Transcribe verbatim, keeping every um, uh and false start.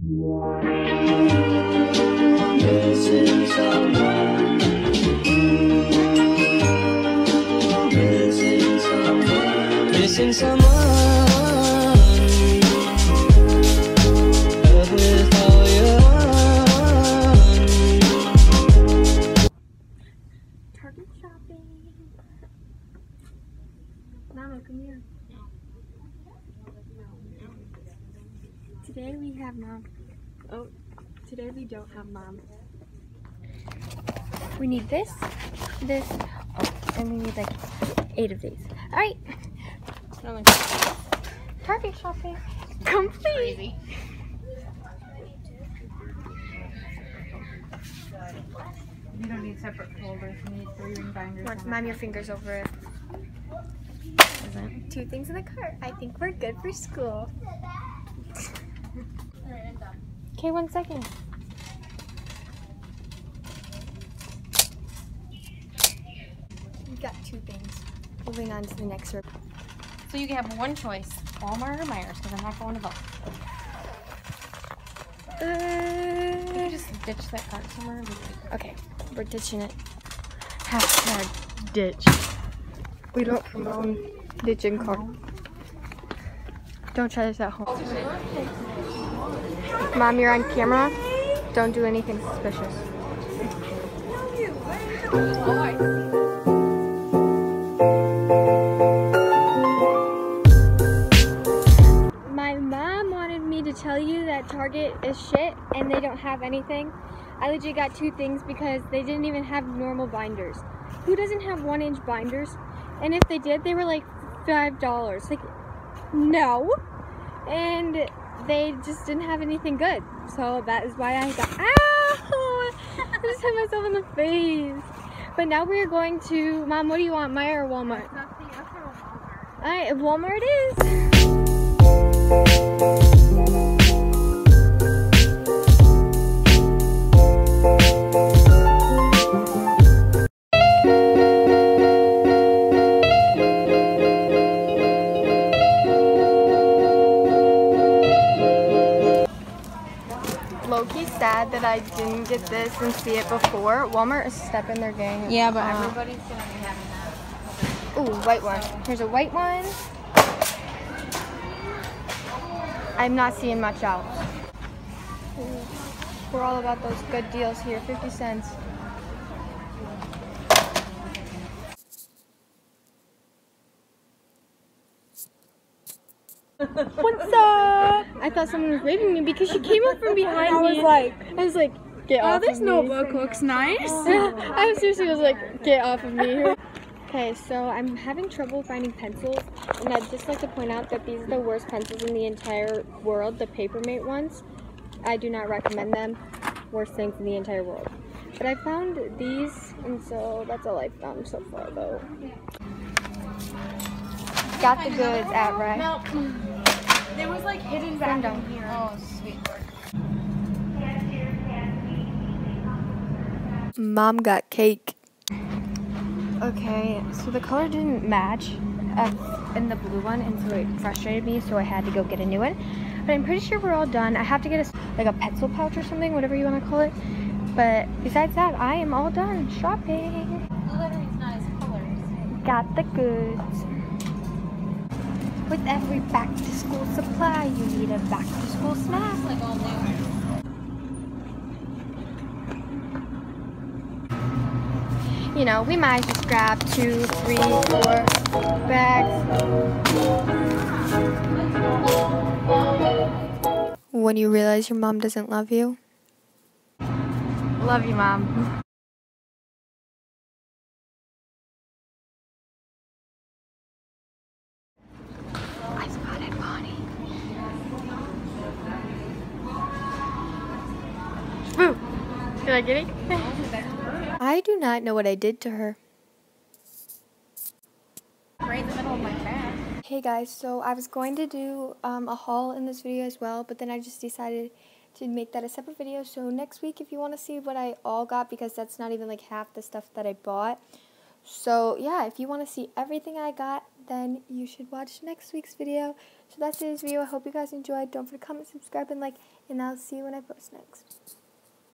This is our world. Missing someone. Missing someone. Mama, come here. Today we have mom. Oh, today we don't have mom. We need this, this, oh, and we need like eight of these. All right. Target shopping complete. You don't need separate folders. You need three ring binders. Mom, your fingers over it. Two things in the cart. I think we're good for school. Okay, one second. We got two things. Moving on to the next row. So you can have one choice, Walmart or Myers, because I'm not going to both. Uh, Can you just ditch that cart somewhere? Okay, we're ditching it. Hashtag ditch. We don't promote ditching cart. Don't try this at home. Mom, you're on camera. Don't do anything suspicious. My mom wanted me to tell you that Target is shit and they don't have anything. I legit got two things because they didn't even have normal binders. Who doesn't have one inch binders? And if they did, they were like five dollars. Like, no. And they just didn't have anything good. So that is why I got, ow! I just hit myself in the face. But now we are going to, Mom, what do you want, Meijer or Walmart? That's the upper Walmart. All right, Walmart it is. Sad that I didn't get this and see it before. Walmart is stepping their game. Yeah, but uh, everybody's gonna be having that. Ooh, white one. Here's a white one. I'm not seeing much out. We're all about those good deals here. fifty cents. What's up? I thought someone was raping me because she came up from behind I me. I was like, I was like, get oh, off of me. Oh, this notebook looks nice. Oh. I was seriously was like, get off of me. Okay, so I'm having trouble finding pencils, and I'd just like to point out that these are the worst pencils in the entire world, the Papermate ones. I do not recommend them. Worst things in the entire world. But I found these, and so that's all I've found so far, though. Got the goods at right. Nope. There was like hidden back down here. Oh, sweet work. Mom got cake. Okay, so the color didn't match uh, in the blue one, and so it frustrated me, so I had to go get a new one. But I'm pretty sure we're all done. I have to get a, like a pencil pouch or something, whatever you want to call it. But besides that, I am all done shopping. The lettering's not as colors. Got the goods. With every back-to-school supply, you need a back-to-school snack. Like all day. You know, we might just grab two, three, four bags. When you realize your mom doesn't love you. Love you, Mom. Did I get it? I do not know what I did to her. Right in the middle of my bag. Hey guys, so I was going to do um, a haul in this video as well, but then I just decided to make that a separate video. So next week, if you want to see what I all got, because that's not even like half the stuff that I bought. So yeah, if you want to see everything I got, then you should watch next week's video. So that's today's video. I hope you guys enjoyed. Don't forget to comment, subscribe, and like, and I'll see you when I post next.